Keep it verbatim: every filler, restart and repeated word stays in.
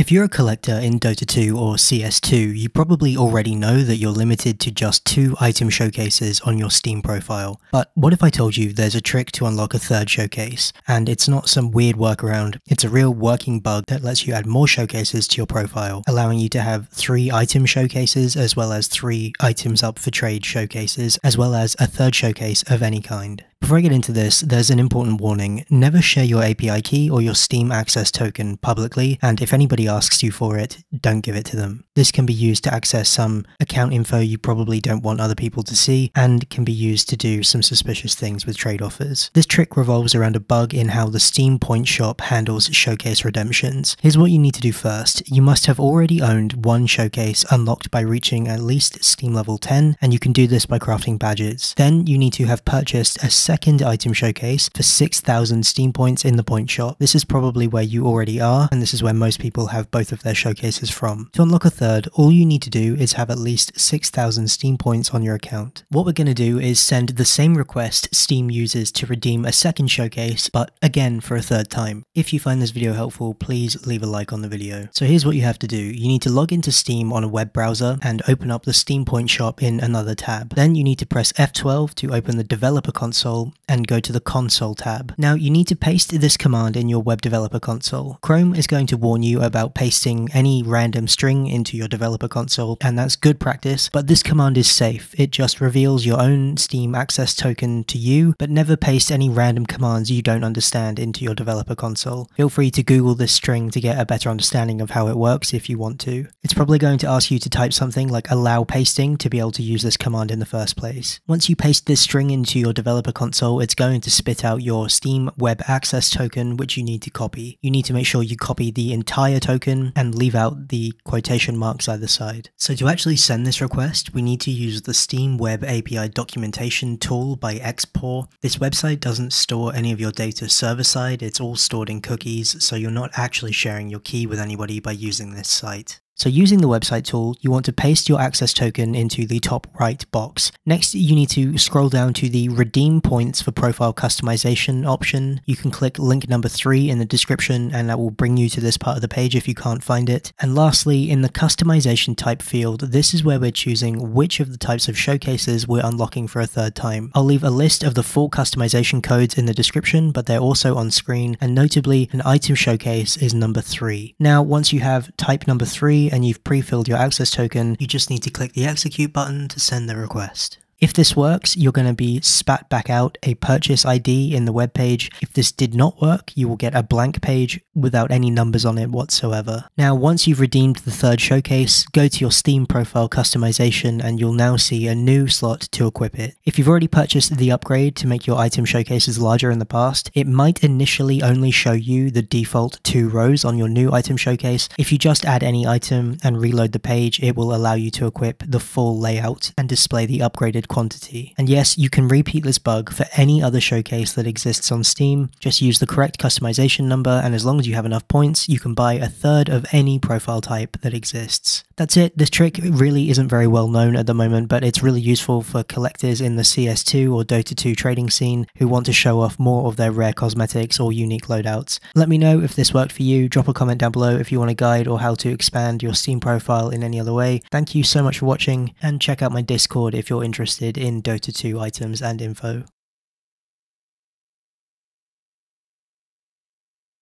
If you're a collector in Dota two or C S two, you probably already know that you're limited to just two item showcases on your Steam profile. But what if I told you there's a trick to unlock a third showcase? And it's not some weird workaround, it's a real working bug that lets you add more showcases to your profile, allowing you to have three item showcases as well as three items up for trade showcases, as well as a third showcase of any kind. Before I get into this, there's an important warning. Never share your A P I key or your Steam access token publicly, and if anybody asks you for it, don't give it to them. This can be used to access some account info you probably don't want other people to see, and can be used to do some suspicious things with trade offers. This trick revolves around a bug in how the Steam Point Shop handles showcase redemptions. Here's what you need to do first. You must have already owned one showcase unlocked by reaching at least Steam level ten, and you can do this by crafting badges. Then you need to have purchased a second item showcase for six thousand Steam points in the Point Shop. This is probably where you already are, and this is where most people have both of their showcases from. To unlock a third, all you need to do is have at least six thousand Steam points on your account. What we're going to do is send the same request Steam uses to redeem a second showcase, but again for a third time. If you find this video helpful, please leave a like on the video. So here's what you have to do. You need to log into Steam on a web browser and open up the Steam Point Shop in another tab. Then you need to press F twelve to open the developer console and go to the console tab. Now you need to paste this command in your web developer console. Chrome is going to warn you about pasting any random string into your developer console, and that's good practice, but this command is safe. It just reveals your own Steam access token to you, but never paste any random commands you don't understand into your developer console. Feel free to Google this string to get a better understanding of how it works if you want to. It's probably going to ask you to type something like allow pasting to be able to use this command in the first place. Once you paste this string into your developer console, it's going to spit out your Steam web access token, which you need to copy. You need to make sure you copy the entire token and leave out the quotation marks either side. So to actually send this request, we need to use the Steam Web A P I documentation tool by Xpaw. This website doesn't store any of your data server-side, it's all stored in cookies, so you're not actually sharing your key with anybody by using this site. So using the website tool, you want to paste your access token into the top right box. Next, you need to scroll down to the Redeem Points for Profile Customization option. You can click link number three in the description and that will bring you to this part of the page if you can't find it. And lastly, in the Customization Type field, this is where we're choosing which of the types of showcases we're unlocking for a third time. I'll leave a list of the full customization codes in the description, but they're also on screen, and notably, an item showcase is number three. Now, once you have type number three, and you've pre-filled your access token, you just need to click the execute button to send the request. If this works, you're going to be spat back out a purchase I D in the web page. If this did not work, you will get a blank page without any numbers on it whatsoever. Now, once you've redeemed the third showcase, go to your Steam profile customization and you'll now see a new slot to equip it. If you've already purchased the upgrade to make your item showcases larger in the past, it might initially only show you the default two rows on your new item showcase. If you just add any item and reload the page, it will allow you to equip the full layout and display the upgraded quantity. And yes, you can repeat this bug for any other showcase that exists on Steam. Just use the correct customization number, and as long as you have enough points, you can buy a third of any profile type that exists. That's it. This trick really isn't very well known at the moment, but it's really useful for collectors in the C S two or Dota two trading scene who want to show off more of their rare cosmetics or unique loadouts. Let me know if this worked for you. Drop a comment down below if you want a guide or how to expand your Steam profile in any other way. Thank you so much for watching, and check out my Discord if you're interested in Dota two items and info.